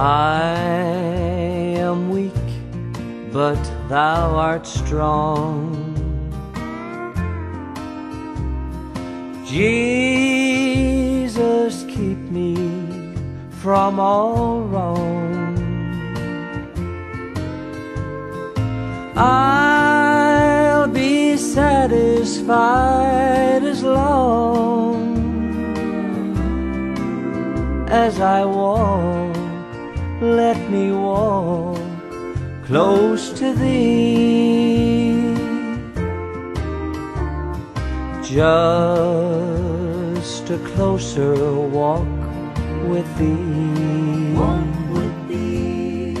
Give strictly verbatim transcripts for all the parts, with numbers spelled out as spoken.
I am weak, but thou art strong. Jesus, keep me from all wrong. I'll be satisfied as long as I walk. Let me walk close to Thee. Just a closer walk with Thee. Walk with Thee.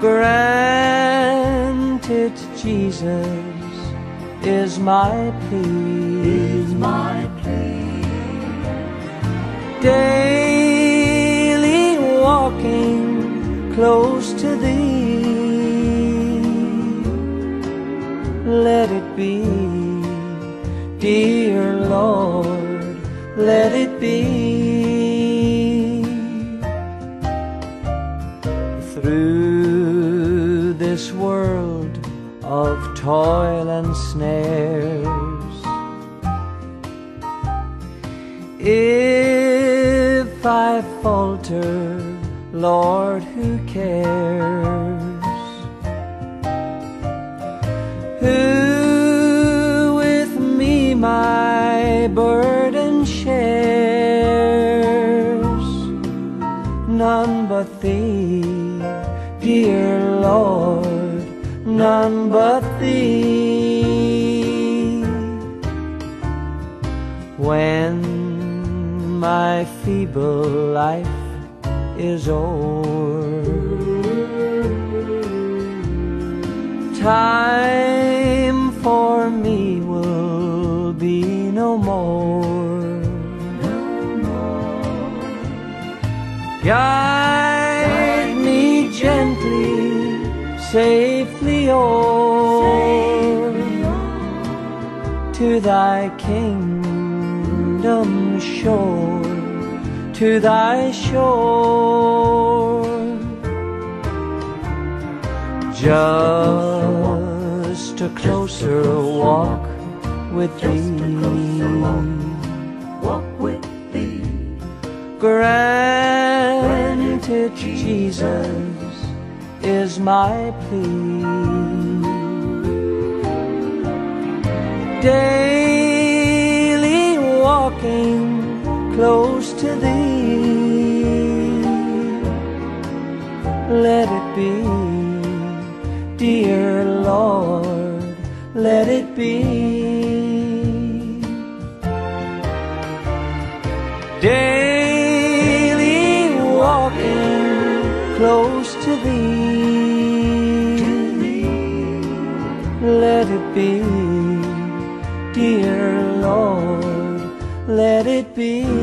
Grant it, Jesus, is my plea. Is my plea. Daily walking close to Thee. Let it be. Dear Lord, let it be. Through this world of toil and snares, if I falter, Lord, who cares? Who my burden shares? None but Thee, dear Lord, none but Thee. When my feeble life is o'er, time for me will be no more. No more. Guide me gently, safely o'er to Thy kingdom shore, to Thy shore. Just a closer walk with Thee. Walk, walk with Thee. Grant it, Jesus, is my plea. Daily walking close to Thee. Let it be, dear Lord, let it be. Daily walking close to Thee. Let it be, dear Lord, let it be.